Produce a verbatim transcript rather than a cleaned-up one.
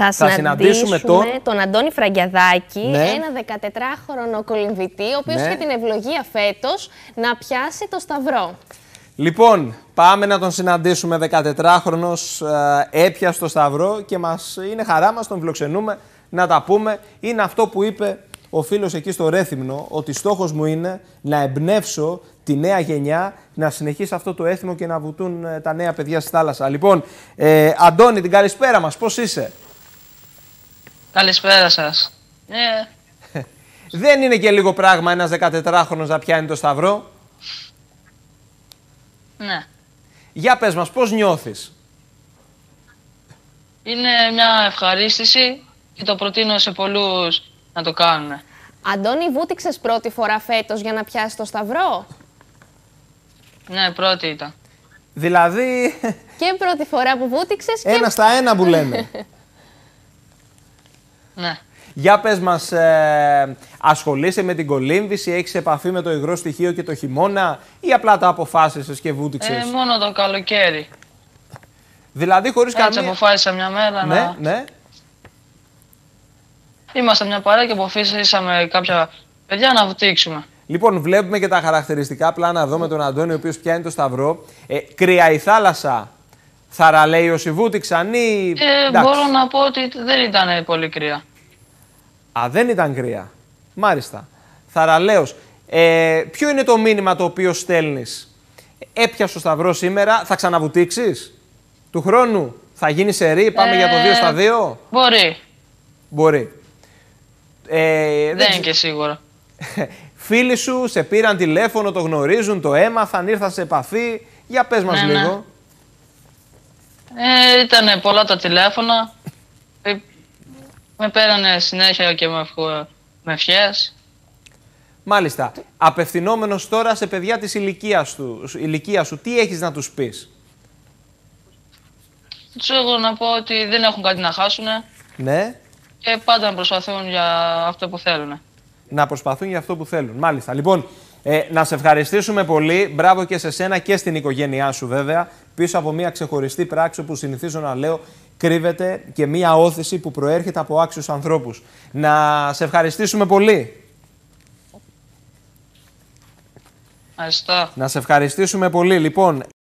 Θα συναντήσουμε, θα συναντήσουμε τον... τον Αντώνη Φραγκιαδάκη, ναι. ένα δεκατετράχρονο κολυμβητή, ο οποίος είχε ναι. την ευλογία φέτος να πιάσει το σταυρό. Λοιπόν, πάμε να τον συναντήσουμε. Δεκατετράχρονος, έπιασε το σταυρό και μας, είναι χαρά μας, τον φιλοξενούμε να τα πούμε. Είναι αυτό που είπε ο φίλος εκεί στο Ρέθυμνο, ότι στόχος μου είναι να εμπνεύσω τη νέα γενιά να συνεχίσει αυτό το έθιμο και να βουτούν τα νέα παιδιά στη θάλασσα. Λοιπόν, ε, Αντώνη, την καλησπέρα μας, πώς είσαι? Καλησπέρα σας. Ναι. Δεν είναι και λίγο πράγμα ένας δεκατετράχρονος να πιάνει το σταυρό? Ναι. Για πες μας, πώς νιώθεις? Είναι μια ευχαρίστηση και το προτείνω σε πολλούς να το κάνουν. Αντώνη, βούτηξες πρώτη φορά φέτος για να πιάσεις το σταυρό? Ναι, πρώτη ήταν. Δηλαδή... Και πρώτη φορά που βούτηξες και... Ένα στα ένα που λέμε. Ναι. Για πες μας, ε, ασχολείσαι με την κολύμβηση, έχεις επαφή με το υγρό στοιχείο και το χειμώνα ή απλά τα αποφάσισες και βούτυξες? Ε, μόνο το καλοκαίρι. Δηλαδή χωρίς καμία... Έτσι αποφάσισα μια μέρα ναι, να... Ναι. Είμαστε μια παρέα και αποφάσισαμε κάποια παιδιά να βουτήξουμε. Λοιπόν, βλέπουμε και τα χαρακτηριστικά πλάνα εδώ με τον Αντώνη, ο οποίος πιάνει το σταυρό. Ε, κρύα η θάλασσα, θαραλέει όσοι βούτυξαν ή... Ε, μπορώ να πω ότι δεν ήταν πολύ κρύα. Α, δεν ήταν κρύα. Μάλιστα. Θαραλέως. Ε, ποιο είναι το μήνυμα το οποίο στέλνεις? Έπιασε το σταυρό σήμερα, θα ξαναβουτήξεις? Του χρόνου θα γίνει σερί, πάμε ε, για το δύο στα δύο. Μπορεί. Μπορεί. Ε, δεν, δεν είναι και σίγουρα. Φίλοι σου, σε πήραν τηλέφωνο, το γνωρίζουν, το έμαθαν, ήρθαν σε επαφή. Για πες μας ναι, λίγο. Ναι. Ε, ήταν πολλά τα τηλέφωνα. Με πέρανε συνέχεια και με ευχές. Μάλιστα. Απευθυνόμενος τώρα σε παιδιά της ηλικίας, του, ηλικίας σου, τι έχεις να τους πεις? Τους έχω να πω ότι δεν έχουν κάτι να χάσουν. Ναι. Και πάντα να προσπαθούν για αυτό που θέλουν. Να προσπαθούν για αυτό που θέλουν. Μάλιστα. Λοιπόν, ε, να σε ευχαριστήσουμε πολύ. Μπράβο και σε σένα και στην οικογένειά σου βέβαια. Πίσω από μια ξεχωριστή πράξη που συνηθίζω να λέω κρύβεται και μία όθηση που προέρχεται από άξιους ανθρώπους. Να σε ευχαριστήσουμε πολύ. Ευχαριστώ. Να σε ευχαριστήσουμε πολύ. Λοιπόν...